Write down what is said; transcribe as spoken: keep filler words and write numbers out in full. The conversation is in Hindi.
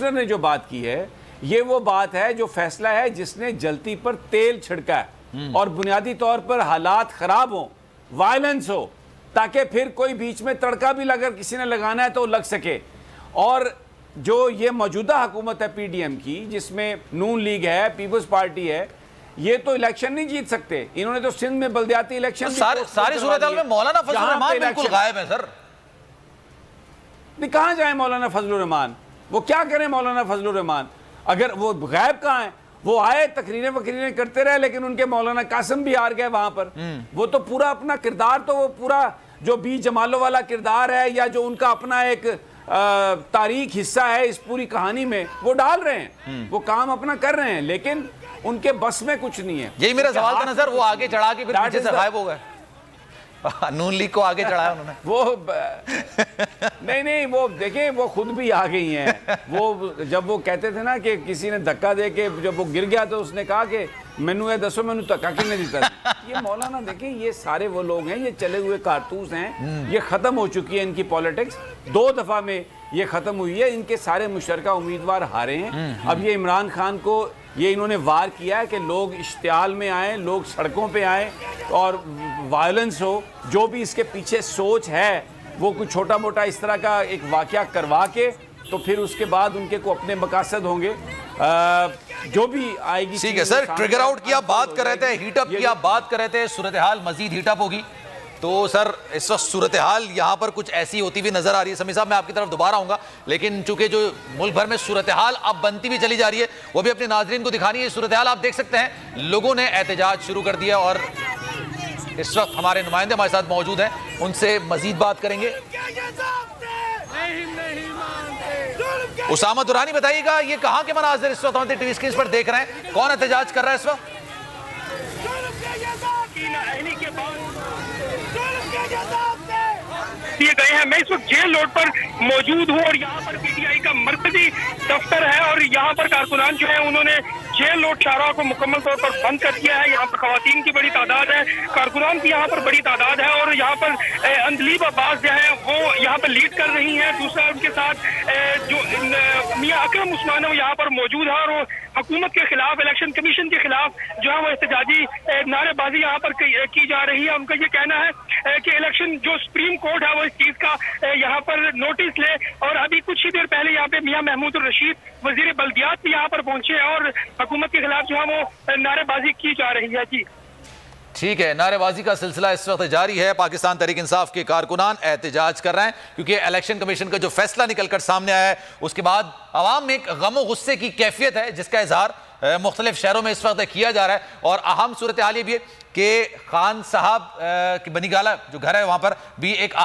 ने जो बात की है ये वो बात है जो फैसला है जिसने जलती पर तेल छिड़का है और बुनियादी तौर पर हालात खराब हो, वायलेंस हो, ताकि फिर कोई बीच में तड़का भी लगा किसी ने लगाना है तो लग सके। और जो ये मौजूदा हुकूमत है पीडीएम की, जिसमें नून लीग है, पीपुल्स पार्टी है, ये तो इलेक्शन नहीं जीत सकते। इन्होंने तो सिंध में बलदियाती इलेक्शन तो सारे, सारी सूरत में मौलाना फजलुर रहमान बिल्कुल गायब है सर। कहाँ जाए मौलाना फजलुर रहमान, वो क्या करें मौलाना फजलुर रहमान? अगर वो गायब कहाँ हैं, वो आए तकरीरें वकरीरें करते रहे, लेकिन उनके मौलाना कासम भी हार गए वहाँ पर। वो तो पूरा अपना किरदार, तो वो पूरा जो बी जमालो वाला किरदार है या जो उनका अपना एक तारीख हिस्सा है इस पूरी कहानी में, वो डाल रहे हैं, वो काम अपना कर रहे हैं, लेकिन उनके बस में कुछ नहीं है। यही मेरा सवाल था ना सर, वो आगे चढ़ा के फिर पीछे से गायब हो गए। नून लीग को आगे चढ़ाया उन्होंने वो नहीं नहीं वो देखें, वो खुद भी आ गई हैं। वो जब वो कहते थे ना कि किसी ने धक्का दे के जब वो गिर गया तो उसने कहा कि मैनू ये दसो मैनू धक्का किसने देता। ये मौलाना देखें, ये सारे वो लोग हैं, ये चले हुए कारतूस हैं, ये ख़त्म हो चुकी है इनकी पॉलिटिक्स। दो दफ़ा में ये ख़त्म हुई है, इनके सारे मुशतरका उम्मीदवार हारे हैं। अब ये इमरान खान को ये इन्होंने वार किया है कि लोग इश्तियाल में आएँ, लोग सड़कों पर आएँ और वायलेंस हो। जो भी इसके पीछे सोच है वो कुछ छोटा मोटा इस तरह का एक वाकया करवा के तो फिर उसके बाद उनके को अपने मकासद होंगे। आ, जो भी आएगी ठीक है सर। ट्रिगर आउट किया, बात कर रहे थे, हीटअप किया, बात कर रहे थे, सूरत हाल मजीद हीटअप होगी। तो सर इस वक्त सूरत हाल यहाँ पर कुछ ऐसी होती हुई नजर आ रही है। समी साहब मैं आपकी तरफ दोबारा आऊँगा, लेकिन चूंकि जो मुल्क भर में सूरत हाल अब बनती भी चली जा रही है वो भी अपने नाजरीन को दिखानी है। सूरत हाल आप देख सकते हैं, लोगों ने एहतजाज शुरू कर दिया और इस वक्त हमारे नुमाइंदे हमारे साथ मौजूद हैं, उनसे मजीद बात करेंगे। उसामा दुर्रानी बताइएगा ये कहाँ के मनाजिर इस वक्त हमारे टीवी स्क्रीन पर देख रहे हैं, कौन एहतजाज कर रहा है इस वक्त? ये गए हैं, मैं इस वक्त जेल रोड पर मौजूद हूँ और यहाँ पर पीटीआई का मरकजी दफ्तर है और यहाँ पर कारकुनान जो है उन्होंने जेल रोड शाहरा को मुकम्मल तौर पर बंद कर दिया है। यहाँ पर खवातीन की बड़ी तादाद है, कारकुनान की यहाँ पर बड़ी तादाद है और यहाँ पर अंदलीब अब्बास जो है वो यहाँ पर लीड कर रही हैं। दूसरा उनके साथ जो मियाँ अक्रम उस्मान है वो यहाँ पर मौजूद है और हुकूमत के खिलाफ, इलेक्शन कमीशन के खिलाफ जो है वो एहतजाजी नारेबाजी यहाँ पर की जा रही है। उनका ये कहना है कि इलेक्शन जो सुप्रीम कोर्ट है वो इस चीज़ का यहाँ पर नोटिस ले। और अभी कुछ ही देर पहले यहाँ पे मियां महमूद रशीद वजीर बल्दियात भी यहाँ पर पहुंचे और हुकूमत के खिलाफ जो है वो नारेबाजी की जा रही है। जी ठीक है, नारेबाजी का सिलसिला इस वक्त जारी है। पाकिस्तान तहरीक इंसाफ के कारकुनान एहतजाज कर रहे हैं क्योंकि इलेक्शन कमीशन का जो फैसला निकलकर सामने आया है उसके बाद आवाम में एक गम व गुस्से की कैफियत है जिसका इजहार मुख्तलिफ शहरों में इस वक्त किया जा रहा है। और अहम सूरत हाल ये भी है कि खान साहब की बनीगाला जो घर है वहाँ पर भी एक